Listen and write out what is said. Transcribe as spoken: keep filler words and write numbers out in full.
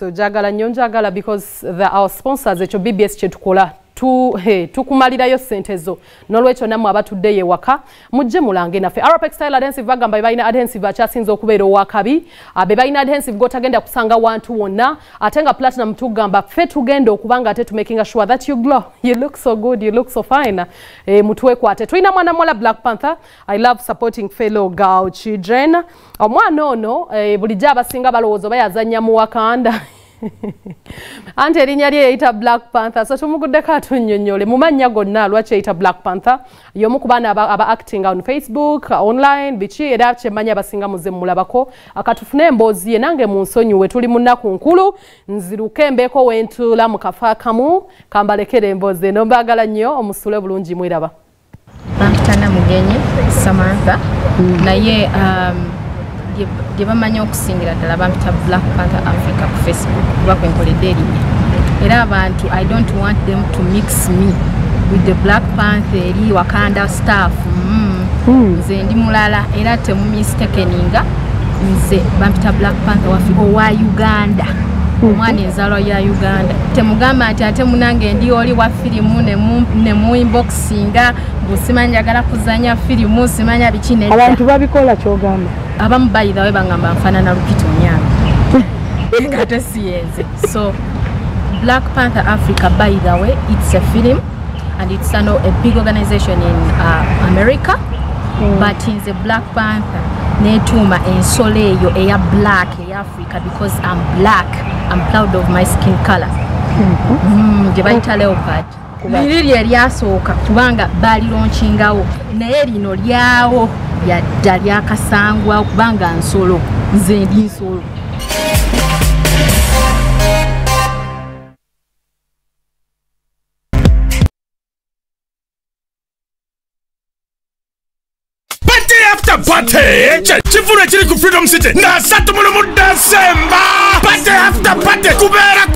So jagala nyo njagala because the, our sponsors echo B B S chetukola tu hey tukumalira yo sentezo nolwecho namu abatudde ye waka mujje mulange nafe Arapex style adhesive bagamba ibaina adhesive achasinzo okubeera wakabi abebaina adhesive gotagenda kusanga wantu wonna atenga platinum tugamba fe tugenda okubanga ate making sure that you glow, you look so good, you look so fine. E, mutwe kwate twina mwana mola Black Panther. I love supporting fellow girl children. Omwana ono e, bulijja abasinga balowozo bayazanya mu Wakanda. Ante linya lye ita Black Panther, so tumugude katunyonyole mumanya gonna lwache ita Black Panther yomu kubana aba, aba acting on Facebook online bichi edache manya basinga muze mulabako akatufune embozi enange munsonyiwe tuli munnaku nkulu nzirukembeko wentu la mukafa kamu kambalekere embozi nombagala nnyo omusule bulungi mwiraba bakitana mugenye Samantha mm. na ye um, Giba manyo kusingira dala bamita Black Panther Africa ku Facebook kuba kwenkole daily. Era abantu I don't want them to mix me with the Black Panther Wakanda staff. Mm. Mm. Nze ndi mulala era temu mistakeninga nze bamita Black Panther Africa owa Uganda. Mwana ezalo ya Uganda. Temugamba ati ate munange ndi oli wa filimu ne mu ne mu inboxinga busimanya gara kuzanya filimu simanya bikine. Abantu babikola kyogamba. Abamu by the way bangamba mfana na Rukito Nyanga. Kata siyenze. So Black Panther Africa by the way, it's a film and it's an, a big organization in uh, America. Mm. But in the Black Panther netuma ensoleyo eya black eya Africa because I'm black. I'm proud of my skin color. Mhm. Jebaita leopard. Lili eryasoka kubanga bali launchingawo naye lino lyawo ya dalia kasangwa kubanga nsolo nze ndi nsolo. Party, chifure chiri ku Freedom City. Na satu muno muda semba. Party after party, kubera